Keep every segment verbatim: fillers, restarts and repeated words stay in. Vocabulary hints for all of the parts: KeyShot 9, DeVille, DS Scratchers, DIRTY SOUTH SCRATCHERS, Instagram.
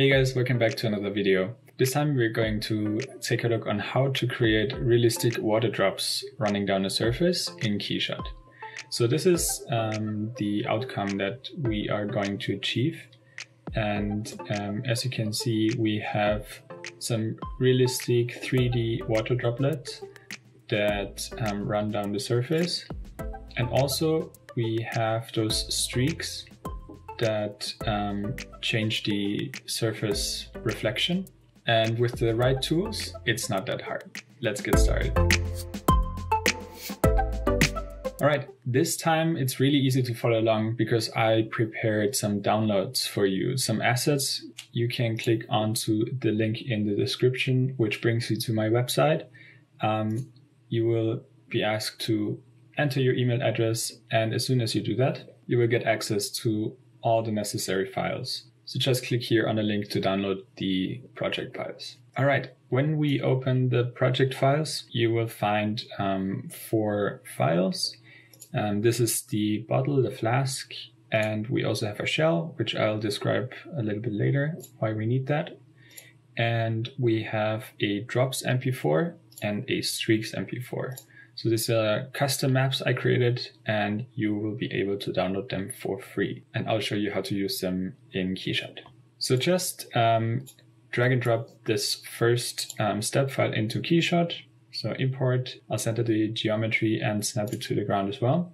Hey guys, welcome back to another video. This time we're going to take a look on how to create realistic water drops running down a surface in KeyShot. So this is um, the outcome that we are going to achieve. And um, as you can see, we have some realistic three D water droplets that um, run down the surface. And also we have those streaks that um, change the surface reflection. And with the right tools, it's not that hard. Let's get started. All right, this time it's really easy to follow along because I prepared some downloads for you, some assets. You can click onto the link in the description, which brings you to my website. Um, you will be asked to enter your email address. And as soon as you do that, you will get access to all the necessary files. So just click here on the link to download the project files. All right, when we open the project files, you will find um, four files. Um, this is the bottle, the flask, and we also have a shell, which I'll describe a little bit later why we need that. And we have a drops M P four and a streaks M P four. So these are custom maps I created, and you will be able to download them for free. And I'll show you how to use them in KeyShot. So just um, drag and drop this first um, step file into KeyShot. So import, I'll center the geometry and snap it to the ground as well.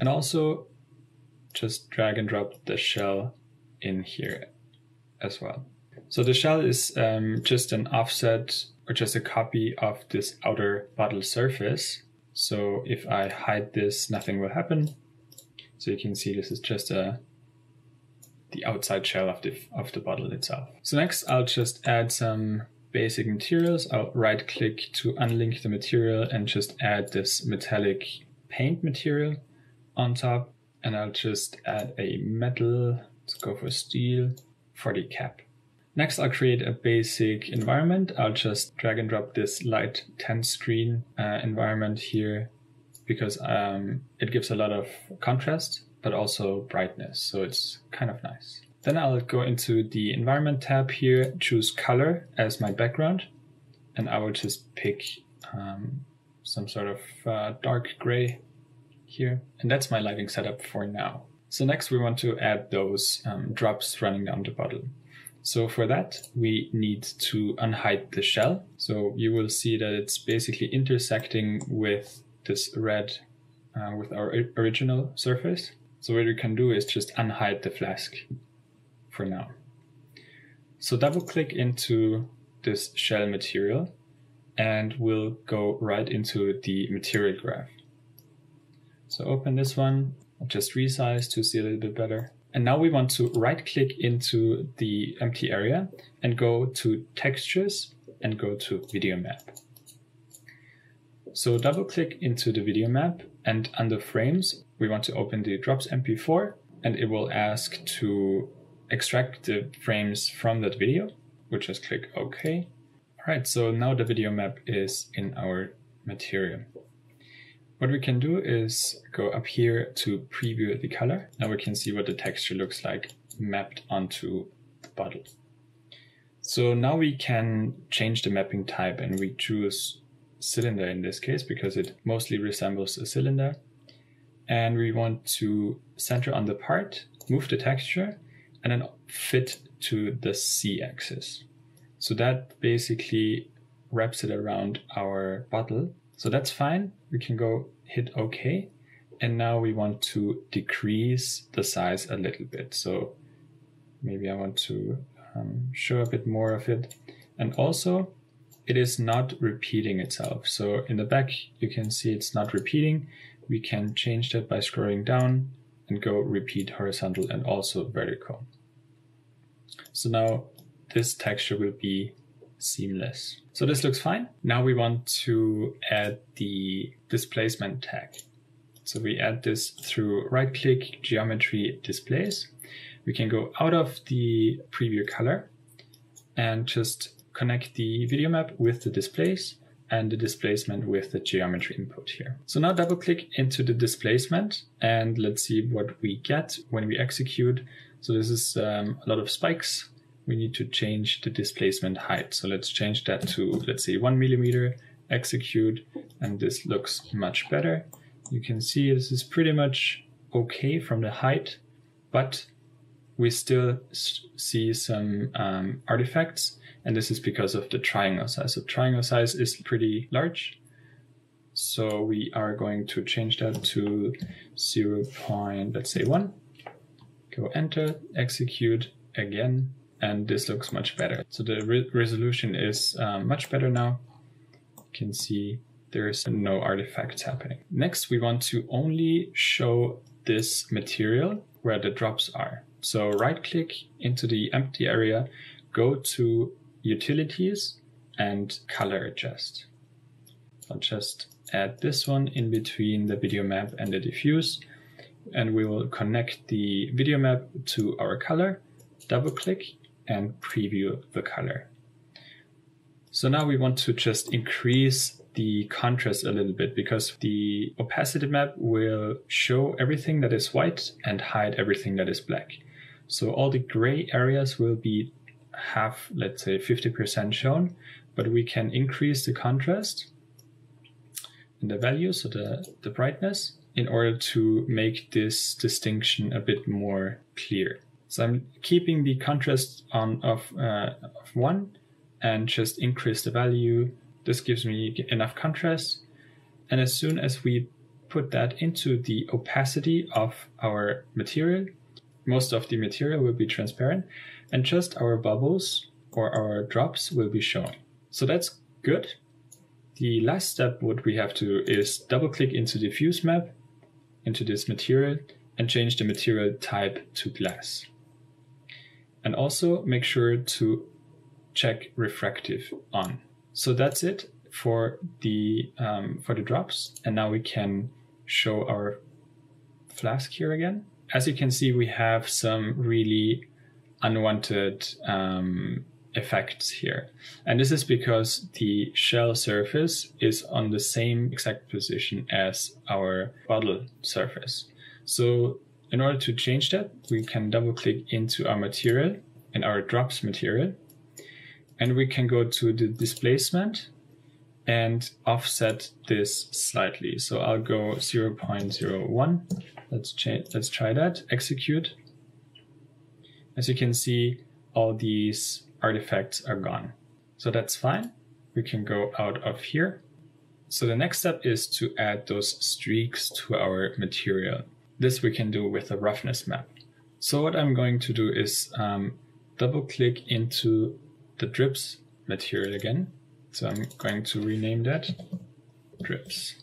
And also just drag and drop the shell in here as well. So the shell is um, just an offset or just a copy of this outer bottle surface. So if I hide this, nothing will happen. So you can see this is just a, the outside shell of the, of the bottle itself. So next I'll just add some basic materials. I'll right click to unlink the material and just add this metallic paint material on top. And I'll just add a metal, let's go for steel, for the cap. Next, I'll create a basic environment. I'll just drag and drop this light tense green uh, environment here because um, it gives a lot of contrast, but also brightness. So it's kind of nice. Then I'll go into the environment tab here, choose color as my background, and I will just pick um, some sort of uh, dark gray here. And that's my lighting setup for now. So next we want to add those um, drops running down the bottle. So for that, we need to unhide the shell. So you will see that it's basically intersecting with this red, uh, with our original surface. So what we can do is just unhide the flask for now. So double click into this shell material and we'll go right into the material graph. So open this one, I'll just resize to see a little bit better. And now we want to right click into the empty area and go to textures and go to video map. So double click into the video map and under frames, we want to open the drops M P four and it will ask to extract the frames from that video. We'll just click OK. All right, so now the video map is in our material. What we can do is go up here to preview the color. Now we can see what the texture looks like mapped onto the bottle. So now we can change the mapping type and we choose cylinder in this case because it mostly resembles a cylinder. And we want to center on the part, move the texture, and then fit to the C-axis. So that basically wraps it around our bottle. So that's fine. We can go hit OK. And now we want to decrease the size a little bit. So maybe I want to um, show a bit more of it. And also it is not repeating itself. So in the back, you can see it's not repeating. We can change that by scrolling down and go repeat horizontal and also vertical. So now this texture will be seamless. So this looks fine. Now we want to add the displacement tag. So we add this through right click geometry displays. We can go out of the preview color and just connect the video map with the displays and the displacement with the geometry input here. So now double click into the displacement and let's see what we get when we execute. So this is um, a lot of spikes. we need to change the displacement height. So let's change that to, let's say, one millimeter, execute, and this looks much better. You can see this is pretty much okay from the height, but we still see some um, artifacts, and this is because of the triangle size. So triangle size is pretty large. So we are going to change that to zero point, let's say one. Go enter, execute again, and this looks much better. So the re resolution is uh, much better now. You can see there's no artifacts happening. Next, we want to only show this material where the drops are. So right click into the empty area, go to Utilities and Color Adjust. I'll just add this one in between the video map and the diffuse, and we will connect the video map to our color, double click and preview the color. So now we want to just increase the contrast a little bit, because the opacity map will show everything that is white and hide everything that is black. So all the gray areas will be half, let's say fifty percent shown, but we can increase the contrast and the value, so the, the brightness, in order to make this distinction a bit more clear. So I'm keeping the contrast on of, uh, of one and just increase the value. This gives me enough contrast. And as soon as we put that into the opacity of our material, most of the material will be transparent and just our bubbles or our drops will be shown. So that's good. The last step, what we have to do is double click into the diffuse map, into this material, and change the material type to glass. And also make sure to check refractive on. So that's it for the um, for the drops. And now we can show our flask here again. As you can see, we have some really unwanted um, effects here. And this is because the shell surface is on the same exact position as our bottle surface. So in order to change that, we can double click into our material and our drops material, and we can go to the displacement and offset this slightly. So I'll go zero point zero one. Let's change, let's try that, execute. As you can see, all these artifacts are gone. So that's fine. We can go out of here. So the next step is to add those streaks to our material. This we can do with a roughness map. So what I'm going to do is um, double click into the drips material again. So I'm going to rename that drips.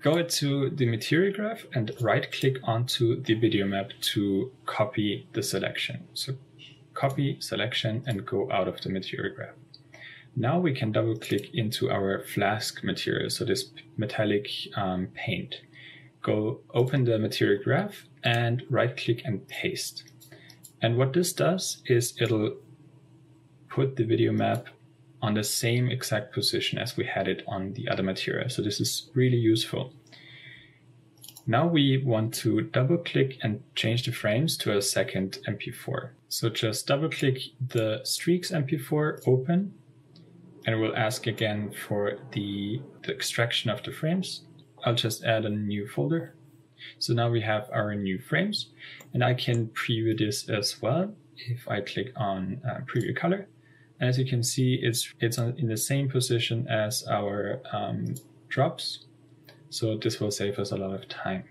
Go to the material graph and right click onto the video map to copy the selection. So copy selection and go out of the material graph. Now we can double click into our flask material. So this metallic um, paint. Go open the material graph and right click and paste. And what this does is it'll put the video map on the same exact position as we had it on the other material. So this is really useful. Now we want to double click and change the frames to a second M P four. So just double click the streaks M P four, open, and we'll ask again for the, the extraction of the frames. I'll just add a new folder. So now we have our new frames, and I can preview this as well if I click on uh, preview color. As you can see, it's it's in the same position as our um, drops, so this will save us a lot of time.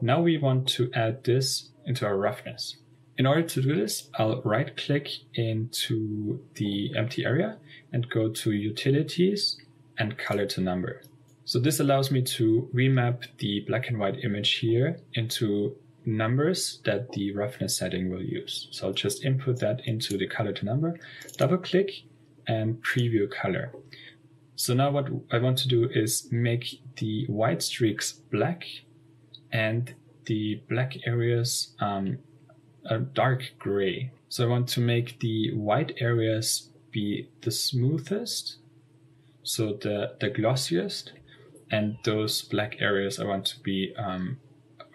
Now we want to add this into our roughness. In order to do this, I'll right click into the empty area and go to Utilities and Color to Number. So this allows me to remap the black and white image here into numbers that the roughness setting will use. So I'll just input that into the color to number, double click and preview color. So now what I want to do is make the white streaks black and the black areas um, a dark gray. So I want to make the white areas be the smoothest, so the, the glossiest, and those black areas I want to be um,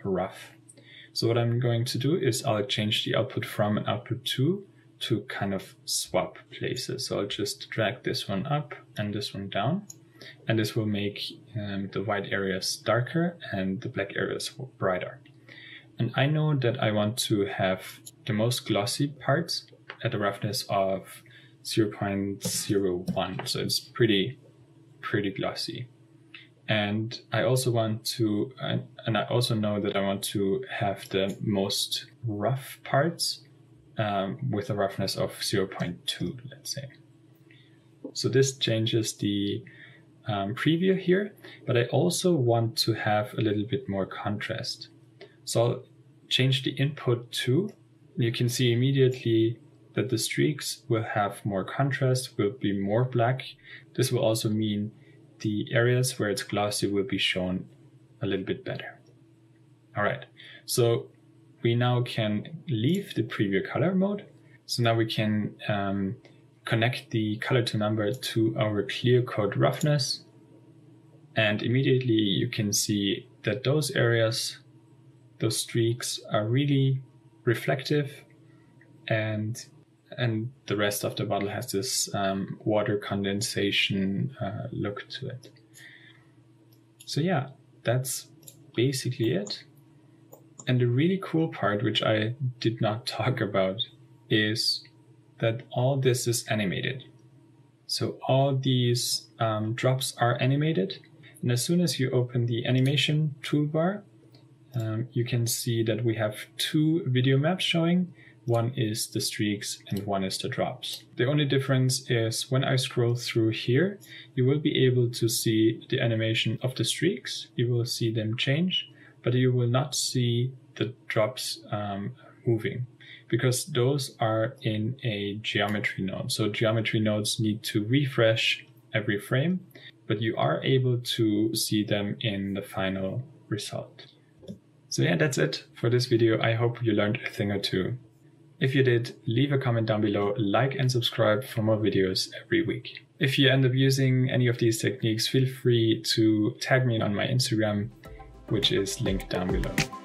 rough. So what I'm going to do is I'll change the output from and output to to kind of swap places. So I'll just drag this one up and this one down. And this will make um, the white areas darker and the black areas brighter. And I know that I want to have the most glossy parts at a roughness of zero point zero one. So it's pretty, pretty glossy. And I also want to, and I also know that I want to have the most rough parts um, with a roughness of zero point two, let's say. So this changes the um, preview here, but I also want to have a little bit more contrast. So I'll change the input to, you can see immediately that the streaks will have more contrast, will be more black. This will also mean the areas where it's glossy will be shown a little bit better. All right, so we now can leave the preview color mode. So now we can um, connect the color to number to our clear coat roughness. And immediately you can see that those areas, those streaks are really reflective, and and the rest of the bottle has this um, water condensation uh, look to it. So yeah, that's basically it. And the really cool part, which I did not talk about, is that all this is animated. So all these um, drops are animated. And as soon as you open the animation toolbar, um, you can see that we have two video maps showing. One is the streaks and one is the drops. The only difference is when I scroll through here, you will be able to see the animation of the streaks. You will see them change, but you will not see the drops um, moving, because those are in a geometry node. So geometry nodes need to refresh every frame, but you are able to see them in the final result. So yeah, that's it for this video. I hope you learned a thing or two. If you did, leave a comment down below, like and subscribe for more videos every week. If you end up using any of these techniques, feel free to tag me on my Instagram, which is linked down below.